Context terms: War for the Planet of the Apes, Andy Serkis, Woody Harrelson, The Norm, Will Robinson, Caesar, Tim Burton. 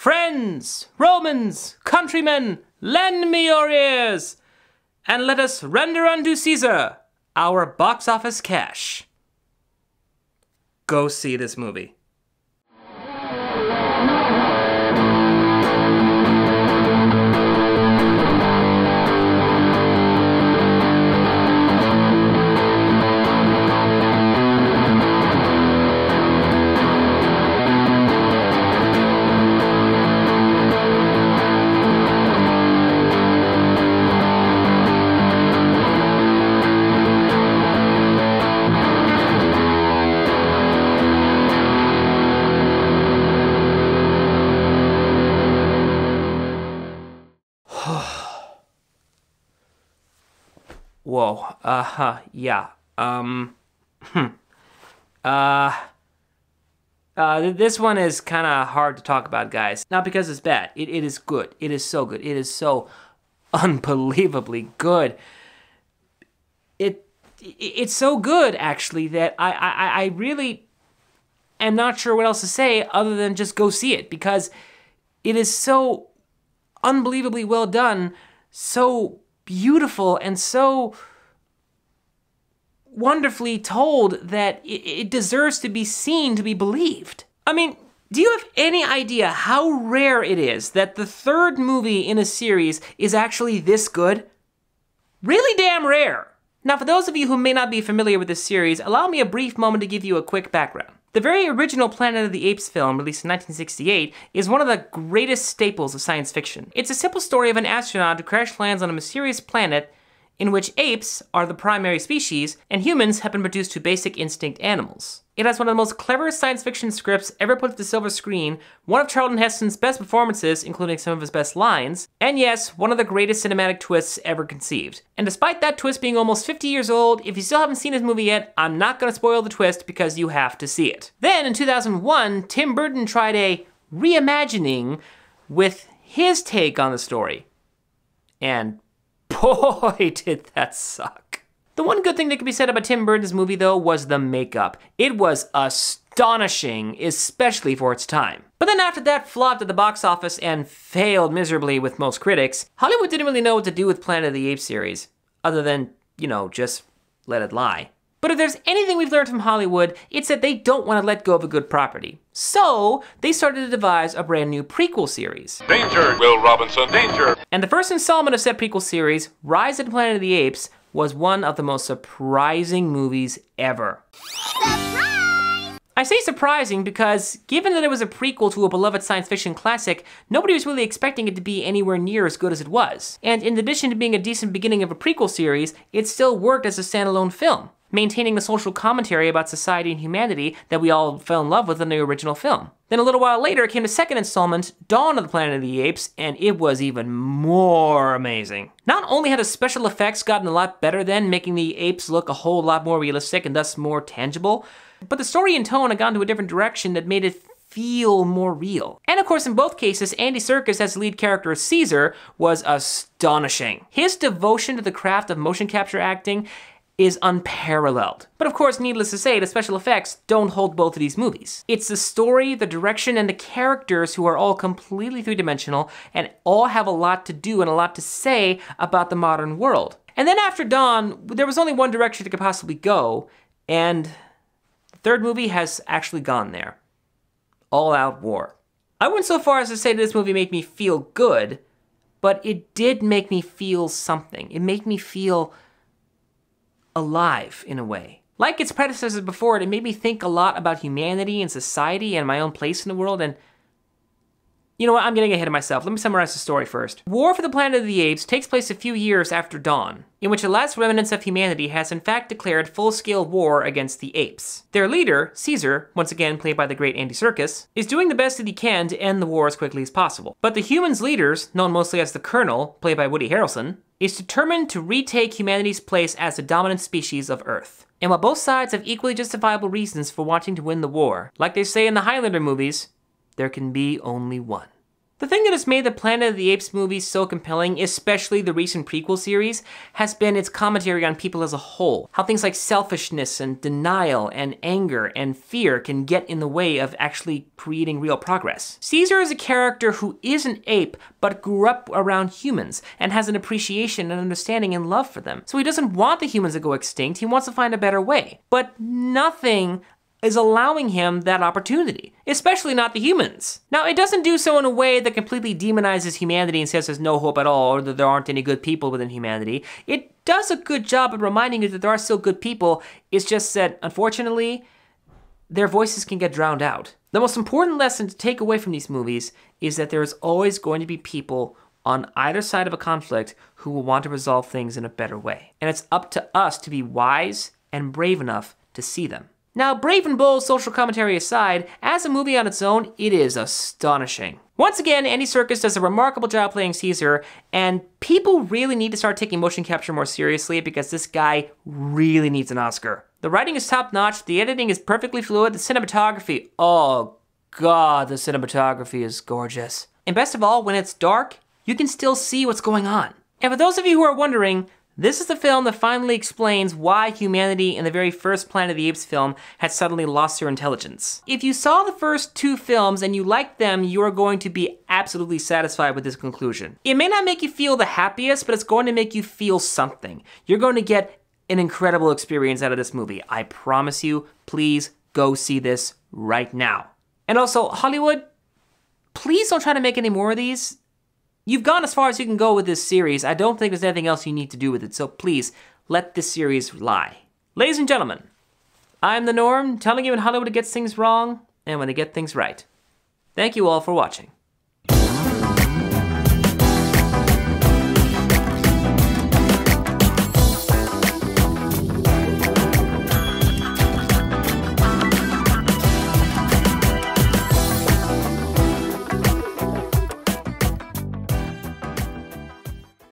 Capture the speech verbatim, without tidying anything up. Friends, Romans, countrymen, lend me your ears, and let us render unto Caesar our box office cash. Go see this movie. Whoa, uh-huh, yeah, um, hmm, uh, uh, this one is kind of hard to talk about, guys. Not because it's bad, it, it is good, it is so good, it is so unbelievably good. It, it it's so good, actually, that I, I, I really am not sure what else to say other than just go see it, because it is so unbelievably well done, so beautiful and so wonderfully told that it deserves to be seen, to be believed. I mean, do you have any idea how rare it is that the third movie in a series is actually this good? Really damn rare. Now, for those of you who may not be familiar with this series, allow me a brief moment to give you a quick background. The very original Planet of the Apes film, released in nineteen sixty-eight, is one of the greatest staples of science fiction. It's a simple story of an astronaut who crash lands on a mysterious planet in which apes are the primary species and humans have been reduced to basic instinct animals. It has one of the most clever science fiction scripts ever put to the silver screen, one of Charlton Heston's best performances, including some of his best lines, and yes, one of the greatest cinematic twists ever conceived. And despite that twist being almost fifty years old, if you still haven't seen this movie yet, I'm not gonna spoil the twist because you have to see it. Then in two thousand one, Tim Burton tried a reimagining with his take on the story. And boy, did that suck. The one good thing that could be said about Tim Burton's movie, though, was the makeup. It was astonishing, especially for its time. But then after that flopped at the box office and failed miserably with most critics, Hollywood didn't really know what to do with Planet of the Apes series, other than, you know, just let it lie. But if there's anything we've learned from Hollywood, it's that they don't want to let go of a good property. So, they started to devise a brand new prequel series. Danger, Will Robinson, danger! And the first installment of said prequel series, Rise of the Planet of the Apes, was one of the most surprising movies ever. Surprise! I say surprising because, given that it was a prequel to a beloved science fiction classic, nobody was really expecting it to be anywhere near as good as it was. And in addition to being a decent beginning of a prequel series, it still worked as a standalone film, maintaining the social commentary about society and humanity that we all fell in love with in the original film. Then a little while later came the second installment, Dawn of the Planet of the Apes, and it was even more amazing. Not only had the special effects gotten a lot better then, making the apes look a whole lot more realistic and thus more tangible, but the story and tone had gone to a different direction that made it feel more real. And of course, in both cases, Andy Serkis as the lead character of Caesar was astonishing. His devotion to the craft of motion capture acting is unparalleled. But of course, needless to say, the special effects don't hold both of these movies. It's the story, the direction, and the characters who are all completely three-dimensional and all have a lot to do and a lot to say about the modern world. And then after Dawn, there was only one direction it could possibly go, and the third movie has actually gone there. All-out war. I went so far as to say that this movie made me feel good, but it did make me feel something. It made me feel alive, in a way. Like its predecessors before it, it made me think a lot about humanity and society and my own place in the world, and you know what, I'm getting ahead of myself. Let me summarize the story first. War for the Planet of the Apes takes place a few years after Dawn, in which the last remnants of humanity has in fact declared full-scale war against the apes. Their leader, Caesar, once again played by the great Andy Serkis, is doing the best that he can to end the war as quickly as possible. But the humans' leaders, known mostly as the Colonel, played by Woody Harrelson, is determined to retake humanity's place as the dominant species of Earth. And while both sides have equally justifiable reasons for wanting to win the war, like they say in the Highlander movies, there can be only one. The thing that has made the Planet of the Apes movies so compelling, especially the recent prequel series, has been its commentary on people as a whole. How things like selfishness and denial and anger and fear can get in the way of actually creating real progress. Caesar is a character who is an ape, but grew up around humans and has an appreciation and understanding and love for them. So he doesn't want the humans to go extinct, he wants to find a better way. But nothing is allowing him that opportunity, especially not the humans. Now, it doesn't do so in a way that completely demonizes humanity and says there's no hope at all or that there aren't any good people within humanity. It does a good job at reminding you that there are still good people. It's just that, unfortunately, their voices can get drowned out. The most important lesson to take away from these movies is that there is always going to be people on either side of a conflict who will want to resolve things in a better way. And it's up to us to be wise and brave enough to see them. Now, brave and bold social commentary aside, as a movie on its own, it is astonishing. Once again, Andy Serkis does a remarkable job playing Caesar, and people really need to start taking motion capture more seriously because this guy really needs an Oscar. The writing is top-notch, the editing is perfectly fluid, the cinematography, oh god, the cinematography is gorgeous. And best of all, when it's dark, you can still see what's going on. And for those of you who are wondering, this is the film that finally explains why humanity in the very first Planet of the Apes film had suddenly lost their intelligence. If you saw the first two films and you liked them, you are going to be absolutely satisfied with this conclusion. It may not make you feel the happiest, but it's going to make you feel something. You're going to get an incredible experience out of this movie. I promise you, please go see this right now. And also, Hollywood, please don't try to make any more of these. You've gone as far as you can go with this series. I don't think there's anything else you need to do with it, so please, let this series lie. Ladies and gentlemen, I'm The Norm, telling you when Hollywood gets things wrong, and when they get things right. Thank you all for watching.